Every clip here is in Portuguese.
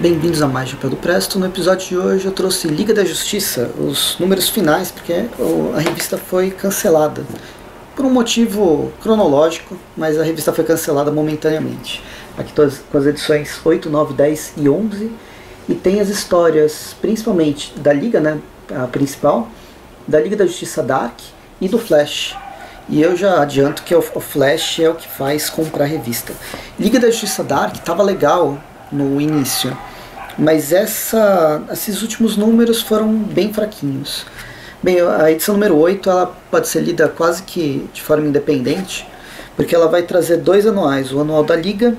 Bem-vindos a mais Chapéu do Presto. No episódio de hoje eu trouxe Liga da Justiça, os números finais, porque a revista foi cancelada. Por um motivo cronológico, mas a revista foi cancelada momentaneamente. Aqui estou com as edições 8, 9, 10 e 11. E tem as histórias, principalmente da Liga, né, a principal, da Liga da Justiça Dark e do Flash. E eu já adianto que o Flash é o que faz comprar a revista. Liga da Justiça Dark estava legal no início, mas esses últimos números foram bem fraquinhos. Bem, a edição número 8 ela pode ser lida quase que de forma independente, porque ela vai trazer dois anuais, o anual da Liga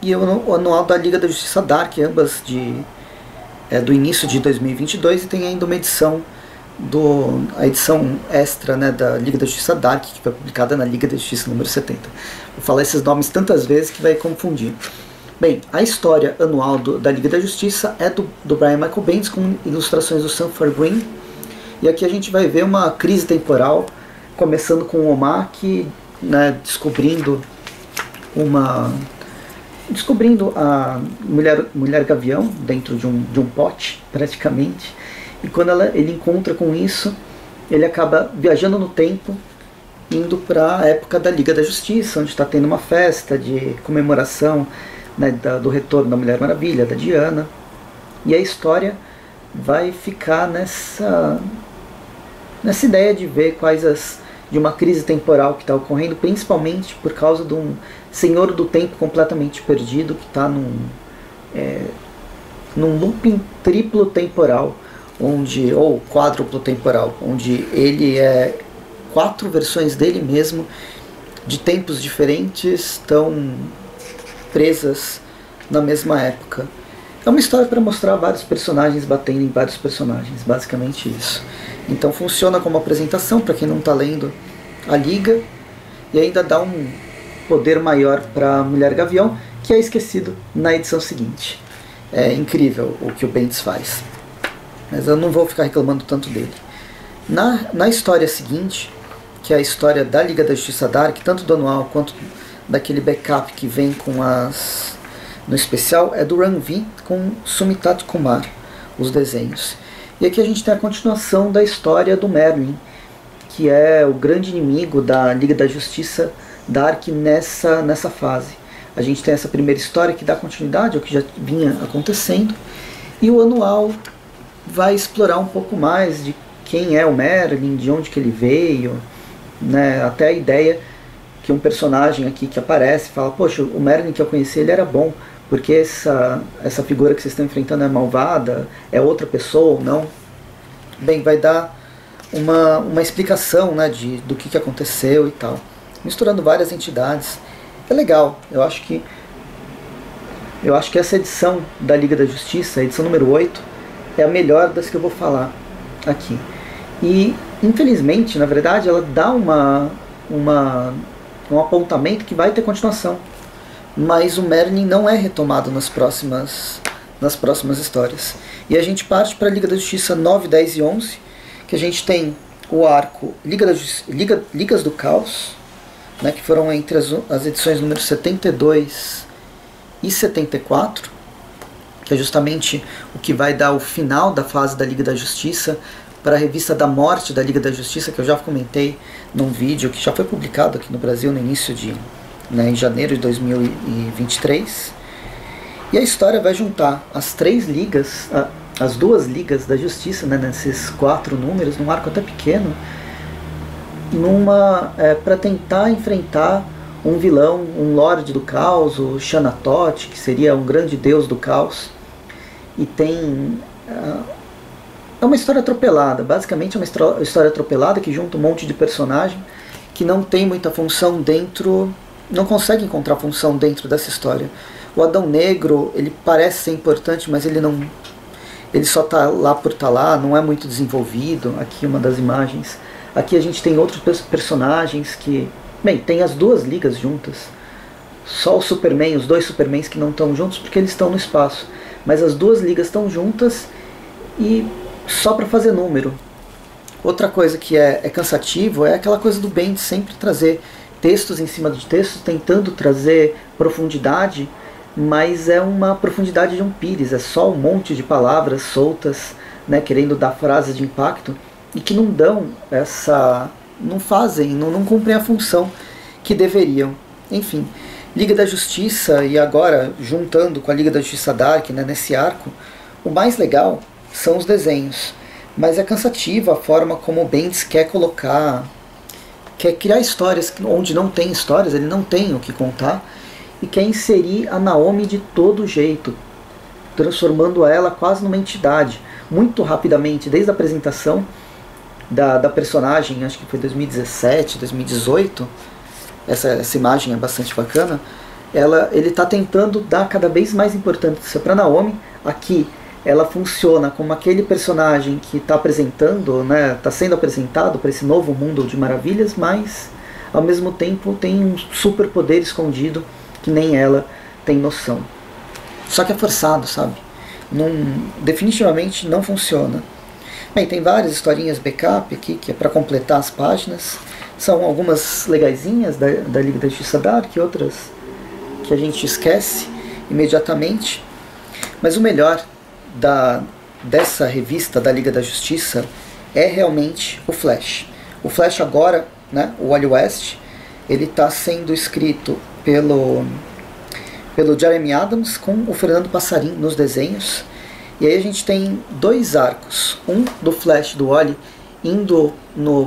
e o anual da Liga da Justiça Dark, ambas do início de 2022, e tem ainda uma edição, a edição extra, né, da Liga da Justiça Dark, que foi publicada na Liga da Justiça número 70. Vou falar esses nomes tantas vezes que vai confundir. Bem, a história anual da Liga da Justiça é do Brian Michael Bendis, com ilustrações do Sanford Green. E aqui a gente vai ver uma crise temporal, começando com o Omar, que, né, descobrindo a Mulher-Gavião dentro de um pote, praticamente. E quando ele encontra com isso, ele acaba viajando no tempo, indo para a época da Liga da Justiça, onde está tendo uma festa de comemoração, né, do retorno da Mulher Maravilha, da Diana. E a história vai ficar nessa ideia de ver de uma crise temporal que está ocorrendo, principalmente por causa de um senhor do tempo completamente perdido que está num looping triplo temporal, ou quádruplo temporal, onde ele é quatro versões dele mesmo, de tempos diferentes, estão presas na mesma época. É uma história para mostrar vários personagens batendo em vários personagens, basicamente isso. Então funciona como apresentação para quem não está lendo a Liga, e ainda dá um poder maior para a Mulher-Gavião, que é esquecido na edição seguinte. É incrível o que o Bendis faz, mas eu não vou ficar reclamando tanto dele. Na história seguinte, que é a história da Liga da Justiça Dark, tanto do anual quanto daquele backup que vem no especial, é do Ranvi com Sumitato Kumar, os desenhos. E aqui a gente tem a continuação da história do Merlin, que é o grande inimigo da Liga da Justiça Dark nessa fase. A gente tem essa primeira história que dá continuidade ao que já vinha acontecendo, e o anual vai explorar um pouco mais de quem é o Merlin, de onde que ele veio, né? Até a ideia que um personagem aqui que aparece fala: poxa, o Merlin que eu conheci, ele era bom, porque essa figura que vocês estão enfrentando é malvada, é outra pessoa ou não. Bem, vai dar uma explicação, né, do que aconteceu e tal, misturando várias entidades. É legal, eu acho que essa edição da Liga da Justiça, a edição número 8, é a melhor das que eu vou falar aqui. E, infelizmente, na verdade, ela dá um apontamento que vai ter continuação. Mas o Merlin não é retomado nas próximas histórias. E a gente parte para a Liga da Justiça 9, 10 e 11, que a gente tem o arco Ligas do Caos, né, que foram entre as edições número 72 e 74, que é justamente o que vai dar o final da fase da Liga da Justiça para a revista da morte da Liga da Justiça, que eu já comentei num vídeo que já foi publicado aqui no Brasil no início em janeiro de 2023. E a história vai juntar as três ligas, as duas ligas da Justiça, né, nesses quatro números, num arco até pequeno, para tentar enfrentar um vilão, um Lorde do Caos, o Xanathoth, que seria um grande deus do caos. E tem... é uma história atropelada, basicamente é uma história atropelada que junta um monte de personagem que não tem muita função dentro, não consegue encontrar função dentro dessa história. O Adão Negro, ele parece ser importante, mas ele só está lá por estar lá, não é muito desenvolvido. Aqui uma das imagens. Aqui a gente tem outros personagens que... Bem, tem as duas ligas juntas, só o Superman, os dois Supermans que não estão juntos porque eles estão no espaço. Mas as duas ligas estão juntas e só para fazer número. Outra coisa que é cansativo é aquela coisa do Bendis sempre trazer textos em cima de textos, tentando trazer profundidade mas é uma profundidade de um pires, é só um monte de palavras soltas, né, querendo dar frases de impacto, e que não dão essa... não fazem, não cumprem a função que deveriam. Enfim, Liga da Justiça, e agora juntando com a Liga da Justiça Dark, né, nesse arco, o mais legal são os desenhos, mas é cansativa a forma como o Bendis quer colocar, quer criar histórias onde não tem histórias, ele não tem o que contar, e quer inserir a Naomi de todo jeito, transformando ela quase numa entidade, muito rapidamente, desde a apresentação da personagem, acho que foi 2017, 2018, essa imagem é bastante bacana, ele está tentando dar cada vez mais importância para Naomi. Aqui ela funciona como aquele personagem que está apresentando, né, está sendo apresentado para esse novo mundo de maravilhas, mas ao mesmo tempo tem um super poder escondido que nem ela tem noção. Só que é forçado, sabe? Definitivamente não funciona. Bem, tem várias historinhas backup aqui, que é para completar as páginas. São algumas legaisinhas da Liga da Justiça Dark, outras que a gente esquece imediatamente. Mas o melhor dessa revista da Liga da Justiça é realmente o Flash. O Flash agora, né, o Wally West, ele está sendo escrito pelo Jeremy Adams com o Fernando Passarinho nos desenhos. E aí a gente tem dois arcos, um do Flash do Ollie indo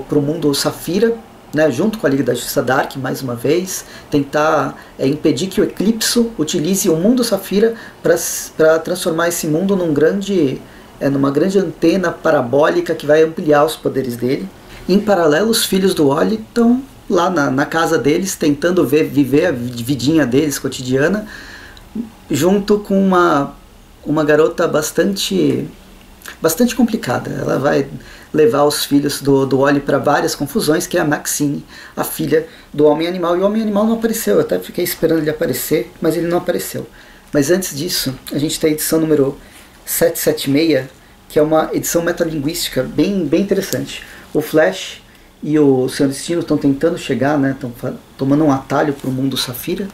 pro mundo Safira, né, junto com a Liga da Justiça Dark, mais uma vez, tentar impedir que o Eclipse utilize o mundo Safira para transformar esse mundo numa grande antena parabólica que vai ampliar os poderes dele. E, em paralelo, os filhos do Ollie estão lá na casa deles, tentando viver a vidinha deles, cotidiana, junto com uma garota bastante complicada. Ela vai levar os filhos do Ollie para várias confusões, que é a Maxine, a filha do Homem-Animal. E o Homem-Animal não apareceu, eu até fiquei esperando ele aparecer, mas ele não apareceu. Mas antes disso, a gente tem a edição número 776, que é uma edição metalinguística bem interessante. O Flash e o Senhor Destino estão tentando chegar, né? Estão tomando um atalho para o mundo Safira.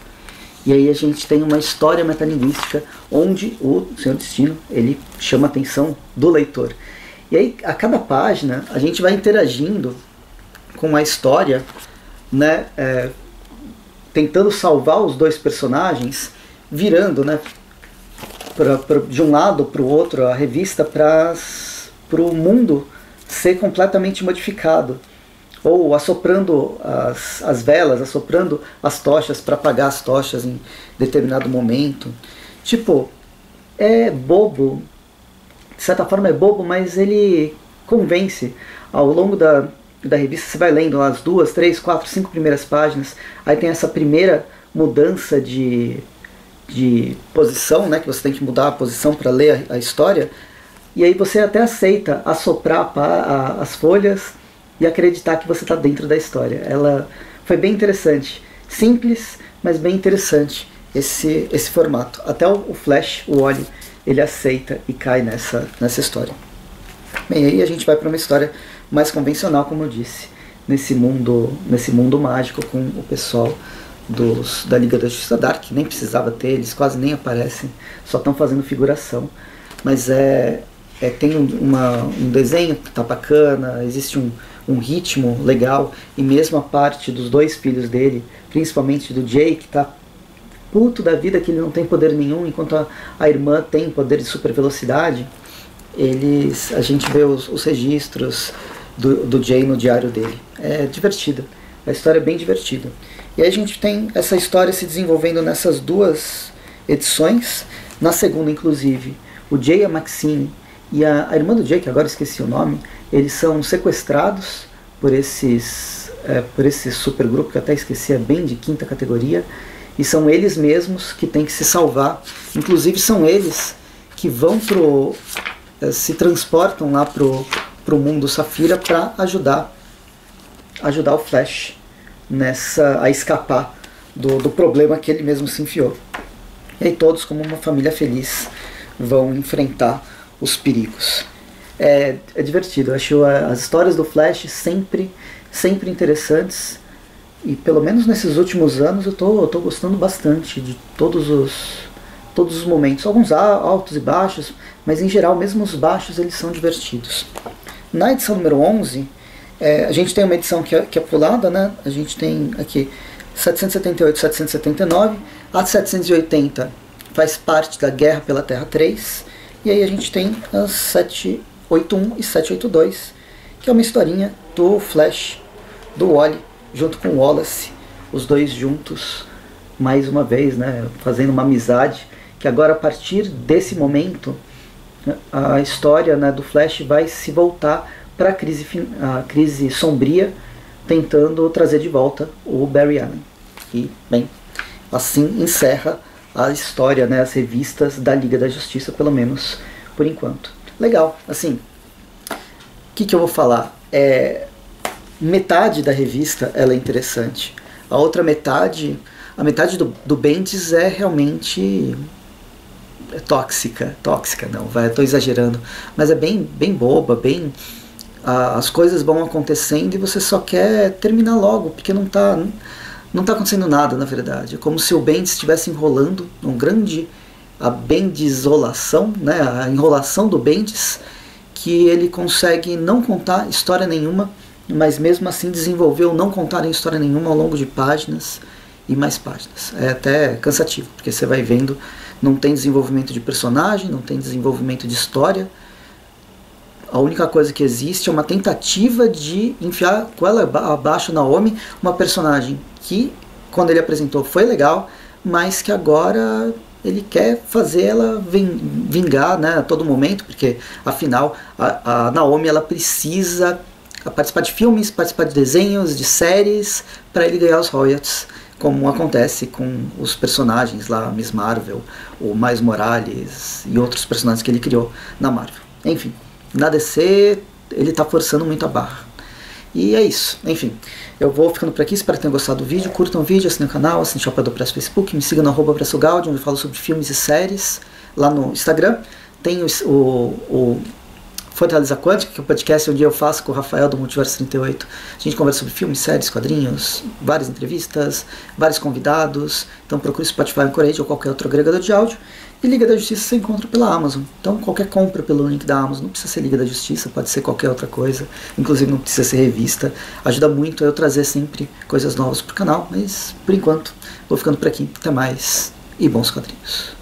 E aí a gente tem uma história metalinguística onde o Senhor Destino, ele chama a atenção do leitor. E aí, a cada página, a gente vai interagindo com a história, né? Tentando salvar os dois personagens, virando, né, de um lado para o outro a revista para o mundo ser completamente modificado, ou assoprando as velas, assoprando as tochas para apagar as tochas em determinado momento. Tipo, é bobo, de certa forma é bobo, mas ele convence. Ao longo da revista você vai lendo as 2, 3, 4, 5 primeiras páginas, aí tem essa primeira mudança de posição, né, que você tem que mudar a posição para ler a história, e aí você até aceita assoprar as folhas, e acreditar que você está dentro da história. Ela foi bem interessante. Simples, mas bem interessante esse formato. Até o Flash, o Ollie, ele aceita e cai nessa história. Bem, aí a gente vai para uma história mais convencional, como eu disse, nesse mundo mágico com o pessoal da Liga da Justiça Dark. Nem precisava ter, eles quase nem aparecem, só estão fazendo figuração. Mas tem um desenho que está bacana, existe um ritmo legal, e mesmo a parte dos dois filhos dele, principalmente do Jay, que tá puto da vida que ele não tem poder nenhum, enquanto a irmã tem poder de super velocidade. A gente vê os registros do Jay no diário dele. É divertida, a história é bem divertida. E aí a gente tem essa história se desenvolvendo nessas duas edições. Na segunda, inclusive, o Jay e a Maxine e a irmã do Jay, que agora esqueci o nome, eles são sequestrados por esse supergrupo, que até esqueci, é bem de quinta categoria, e são eles mesmos que têm que se salvar. Inclusive são eles que vão se transportam lá pro mundo Safira para ajudar o Flash a escapar do problema que ele mesmo se enfiou. E aí todos, como uma família feliz, vão enfrentar os perigos. É divertido, eu acho as histórias do Flash sempre interessantes, e pelo menos nesses últimos anos eu tô gostando bastante de todos os todos os momentos. Alguns altos e baixos, mas em geral, mesmo os baixos, eles são divertidos. Na edição número 11, a gente tem uma edição que é pulada, né? A gente tem aqui 778, 779. A 780 faz parte da Guerra pela Terra 3. E aí a gente tem as 781 e 782, que é uma historinha do Flash, do Ollie, junto com o Wallace. Os dois juntos, mais uma vez, né, fazendo uma amizade, que agora a partir desse momento, a história, né, do Flash vai se voltar para a crise sombria, tentando trazer de volta o Barry Allen. E, bem, assim encerra a história, né, as revistas da Liga da Justiça, pelo menos por enquanto. Legal, assim, o que eu vou falar? Metade da revista ela é interessante. A outra metade, a metade do Bendis é realmente tóxica. Tóxica não, estou exagerando. Mas é bem boba, bem... As coisas vão acontecendo e você só quer terminar logo, porque não tá acontecendo nada, na verdade. É como se o Bendis estivesse enrolando a Bendisolação, né? A enrolação do Bendis, que ele consegue não contar história nenhuma, mas mesmo assim desenvolveu não contar história nenhuma ao longo de páginas e mais páginas. É até cansativo, porque você vai vendo, não tem desenvolvimento de personagem, não tem desenvolvimento de história. A única coisa que existe é uma tentativa de enfiar goela abaixo Naomi, uma personagem que, quando ele apresentou, foi legal, mas que agora ele quer fazer ela vingar, né, a todo momento, porque afinal a Naomi ela precisa participar de filmes, participar de desenhos, de séries, para ele ganhar os royalties, como acontece com os personagens lá, Miss Marvel, o Miles Morales e outros personagens que ele criou na Marvel. Enfim, na DC ele está forçando muito a barra. E é isso, enfim, eu vou ficando por aqui, espero que tenham gostado do vídeo, curtam o vídeo, assinem o canal, assinem o Chapéu do Presto no Facebook, me sigam no @PrestoGaudi, onde eu falo sobre filmes e séries, lá no Instagram, tem o Fortaleza Quântica, que é um podcast onde eu faço com o Rafael do Multiverso 38. A gente conversa sobre filmes, séries, quadrinhos, várias entrevistas, vários convidados. Então procure Spotify, Anchorage ou qualquer outro agregador de áudio. E Liga da Justiça você encontra pela Amazon. Então qualquer compra pelo link da Amazon, não precisa ser Liga da Justiça, pode ser qualquer outra coisa. Inclusive não precisa ser revista. Ajuda muito eu trazer sempre coisas novas pro canal. Mas por enquanto vou ficando por aqui. Até mais e bons quadrinhos.